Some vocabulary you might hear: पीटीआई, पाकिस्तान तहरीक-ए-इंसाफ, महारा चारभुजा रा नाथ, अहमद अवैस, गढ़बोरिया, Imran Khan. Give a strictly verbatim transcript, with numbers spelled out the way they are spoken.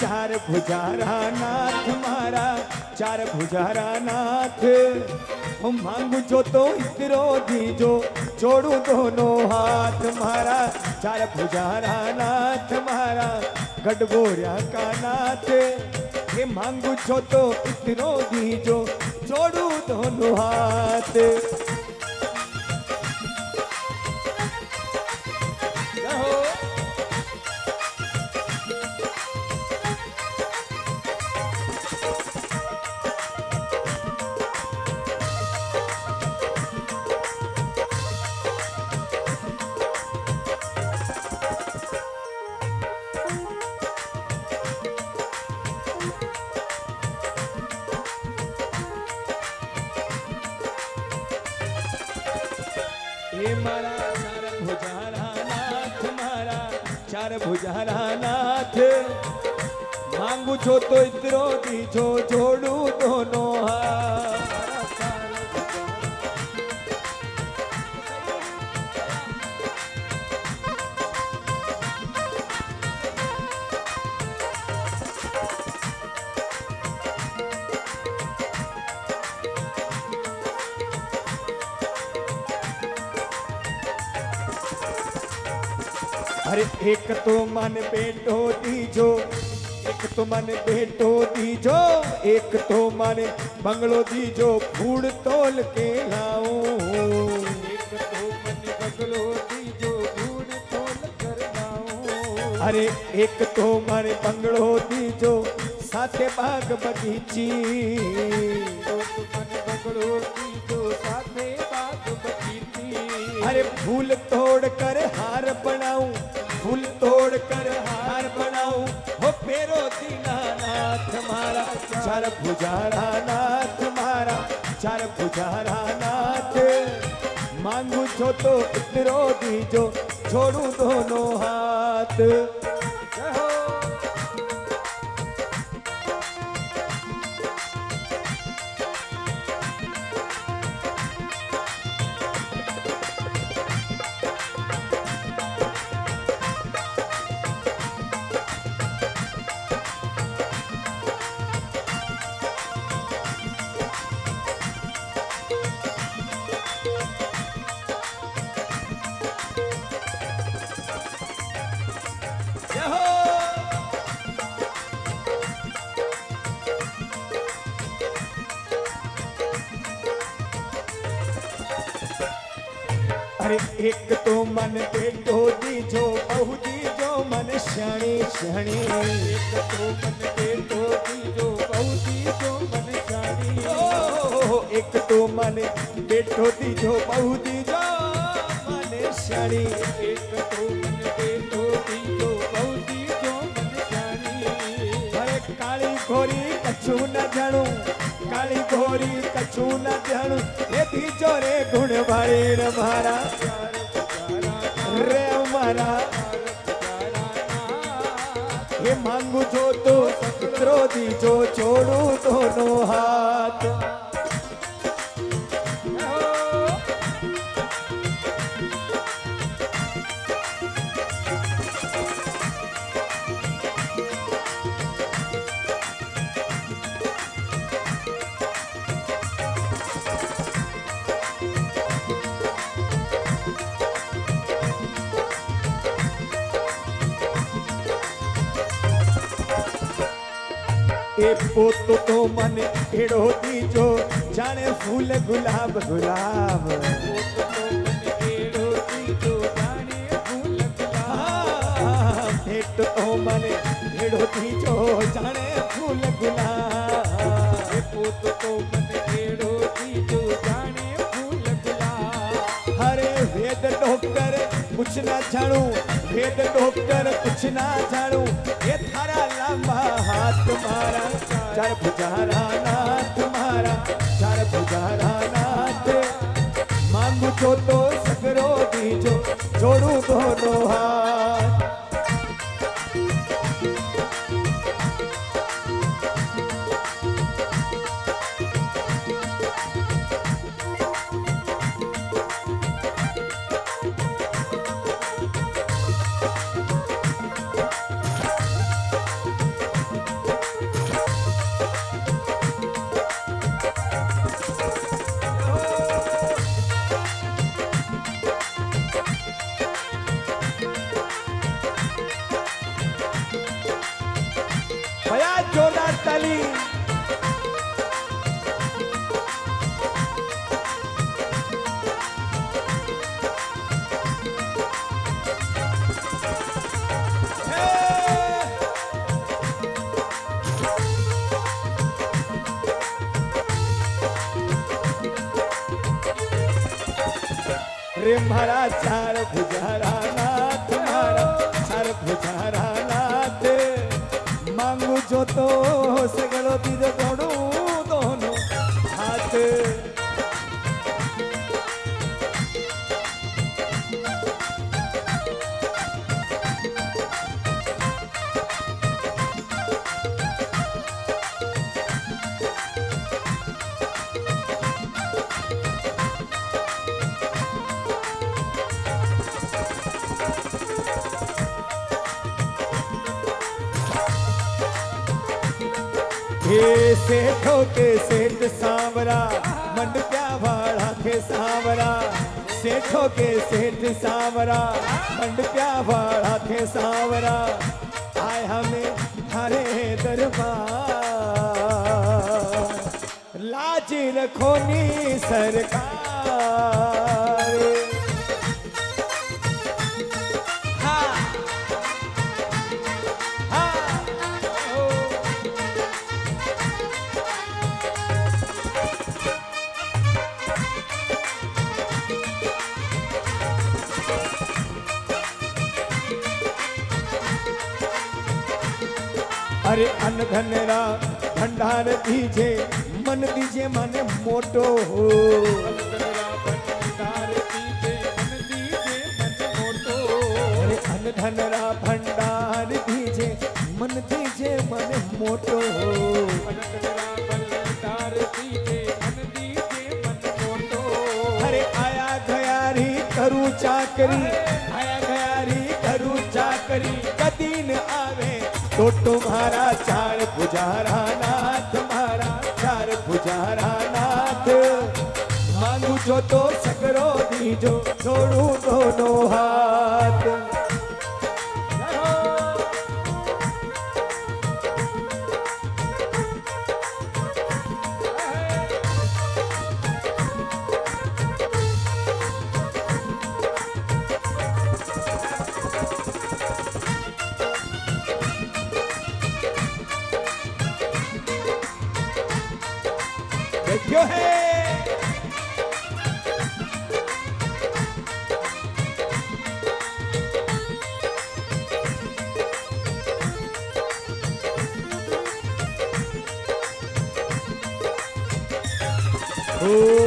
चारभुजा रा नाथ महारा चारभुजा रा नाथ। हम मांगू जो तो इतरो दीजो जोड़ू दोनों हाथ महारा चारभुजा रा नाथ महारा गढ़बोरिया का नाथ। हे मांगू जो तो इतरो दीजो जोड़ू दोनों हाथ। महारा चारभुजा रा नाथ महारा चारभुजा रा नाथ। मांगू जो तो इतरो दीजो जोड़ू दोनों हाथ। अरे एक तो मन बेटो दीजो एक तो मन बेटो दीजो एक तो मन बंगलो दीजो फूल तोल के लाओ। एक तो मन बंगलो दीजो फूल तोल कर लाओ। अरे एक तो मन बंगलो दीजो साथे बाग बगीची। तो मन बंगलो दीजो साथे बाग बगीची। अरे फूल तोड़ कर हार बनाऊं फूल तोड़ कर हार बनाऊं। हो फेरो दीनानाथ महारा चारभुजा रा नाथ महारा चारभुजा रा नाथ। मांगू जो तो इतरो दीजो छोड़ू दोनों हाथ। अरे एक तो मन बेटो दीजो बहु दीजो मन श्याणी श्याणी। एक तो मन बेटो दीजो बहु दीजो मन श्याणी। ओ एक तो मन बेटो दीजो बहु दीजो मन श्याणी। एक तो मन बेटो दीजो बहु दीजो मन श्याणी। अरे काली गोरी कछु न जाणू काली गोरी कछु न जाणू। हे दीजो रे गुण वाले महारा रे महारा। हे मांगू जो तो इतरो दीजो छोड़ू दोनों हाथ। ए पोतो तो मन एड़ो दीजो जाने फूल गुलाब गुलाब। पोतो तो मन एड़ो दीजो जाने फूल गुलाब। बेटो तो मन एड़ो दीजो जाने फूल गुलाब। पोतो तो मन एड़ो दीजो जाने फूल गुलाब। हरे वेद डॉक्टर कुछ ना जाणू वेद डॉक्टर कुछ ना जाणू। ये थारा लंबा हाथ महारा चारभुजा रा नाथ महारा चारभुजा रा नाथ। मांगू जो तो सगरो दीजो जोड़ू दोनों हाथ। भया जोरदार ताली। रे महारा चारभुजा रा नाथ, महारा चारभुजा रा नाथ, मांगू जो तो सगलो दीदो दोनों दोनों हाथ। हे सेठ के सेठ सांवरा, मंडप्या वाला के सांवरा, सेठो के सेठ सांवरा, मंडप्या वाला के सांवरा, आए हमें हरे दरबार, लाज रखोनी सरकार। अरे अनघनरा भंडार दीजे मन दीजे माने मोटो हो, भंडार दीजे मन दीजे मन मोटो। अरे अनघनरा भंडार दीजे मन दीजे मन मोटो हो, भंडार दीजे मन दीजे मन मोटो। अरे आया गया री करू चाकरी, आया गया री करू चाकरी, कदीन आवे तो तुम्हारा चारभुजा रा नाथ, तुम्हारा चारभुजा रा नाथ, मांगू जो तो सकरो दीजो छोड़ू दोनों हाथ। यो है ओ